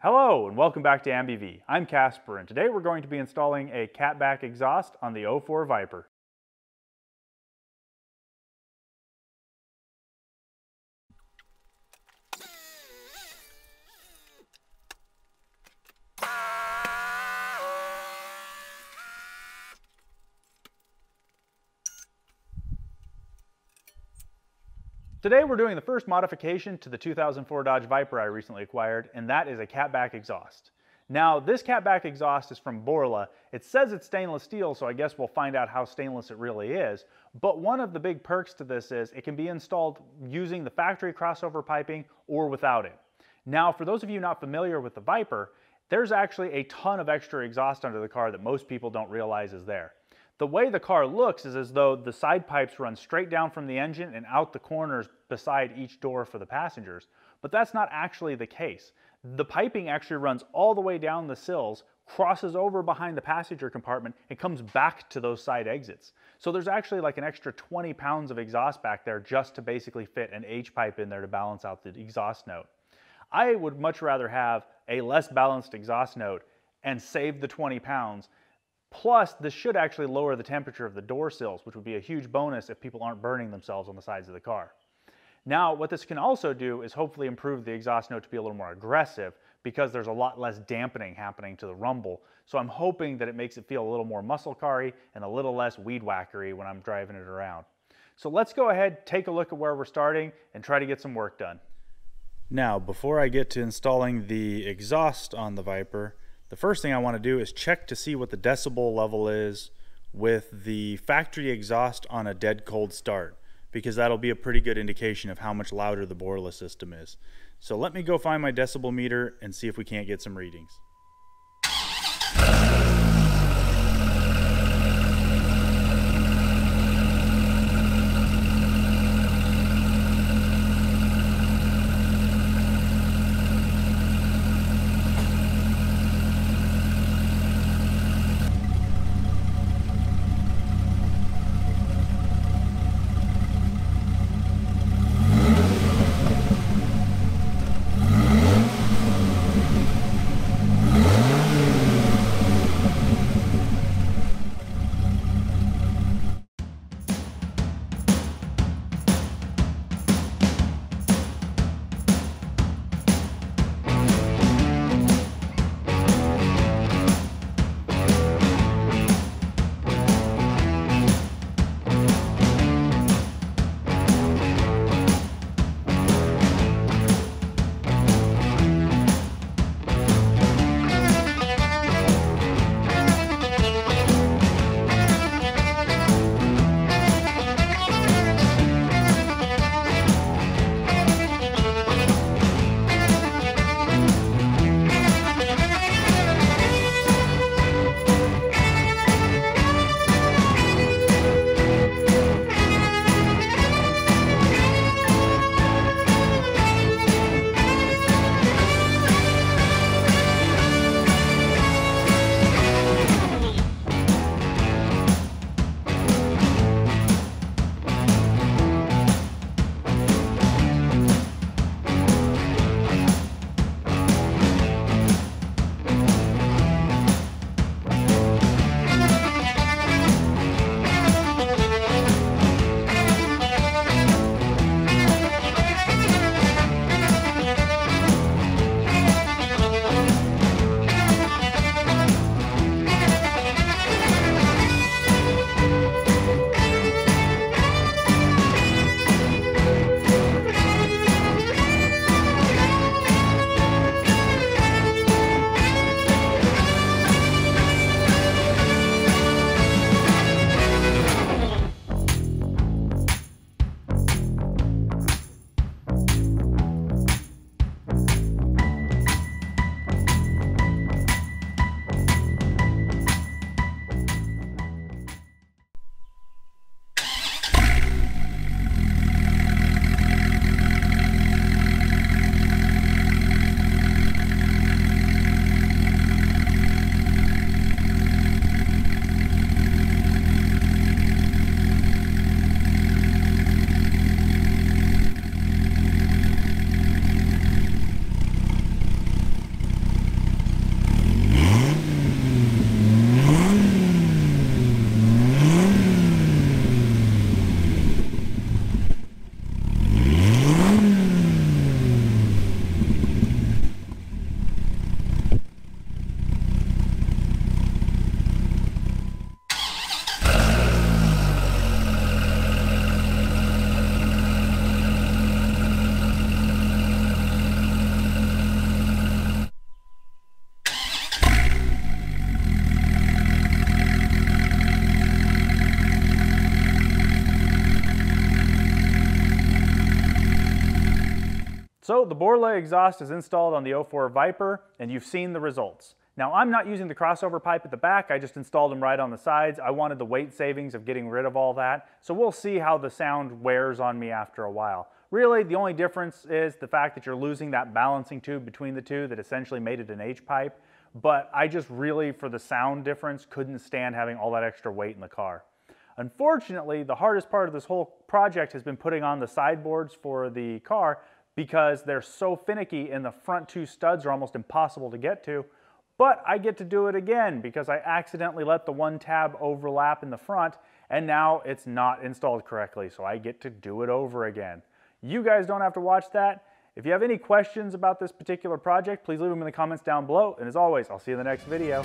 Hello and welcome back to AmbiV. I'm Casper and today we're going to be installing a catback exhaust on the 04 Viper. Today we're doing the first modification to the 2004 Dodge Viper I recently acquired, and that is a catback exhaust. Now this catback exhaust is from Borla. It says it's stainless steel, so I guess we'll find out how stainless it really is. But one of the big perks to this is it can be installed using the factory crossover piping or without it. Now for those of you not familiar with the Viper, there's actually a ton of extra exhaust under the car that most people don't realize is there. The way the car looks is as though the side pipes run straight down from the engine and out the corners beside each door for the passengers, but that's not actually the case. The piping actually runs all the way down the sills, crosses over behind the passenger compartment, and comes back to those side exits. So there's actually like an extra 20 pounds of exhaust back there just to basically fit an H-pipe in there to balance out the exhaust note. I would much rather have a less balanced exhaust note and save the 20 pounds. Plus, this should actually lower the temperature of the door sills, which would be a huge bonus if people aren't burning themselves on the sides of the car. Now, what this can also do is hopefully improve the exhaust note to be a little more aggressive because there's a lot less dampening happening to the rumble. So I'm hoping that it makes it feel a little more muscle car-y and a little less weed whackery when I'm driving it around. So let's go ahead, take a look at where we're starting and try to get some work done. Now, before I get to installing the exhaust on the Viper, the first thing I want to do is check to see what the decibel level is with the factory exhaust on a dead cold start, because that'll be a pretty good indication of how much louder the Borla system is. So let me go find my decibel meter and see if we can't get some readings. So the Borla exhaust is installed on the 04 Viper, and you've seen the results. Now, I'm not using the crossover pipe at the back. I just installed them right on the sides. I wanted the weight savings of getting rid of all that. So we'll see how the sound wears on me after a while. Really, the only difference is the fact that you're losing that balancing tube between the two that essentially made it an H-pipe. But I just really, for the sound difference, couldn't stand having all that extra weight in the car. Unfortunately, the hardest part of this whole project has been putting on the sideboards for the car because they're so finicky and the front two studs are almost impossible to get to. But I get to do it again because I accidentally let the one tab overlap in the front and now it's not installed correctly, so I get to do it over again. You guys don't have to watch that. If you have any questions about this particular project, please leave them in the comments down below. And as always, I'll see you in the next video.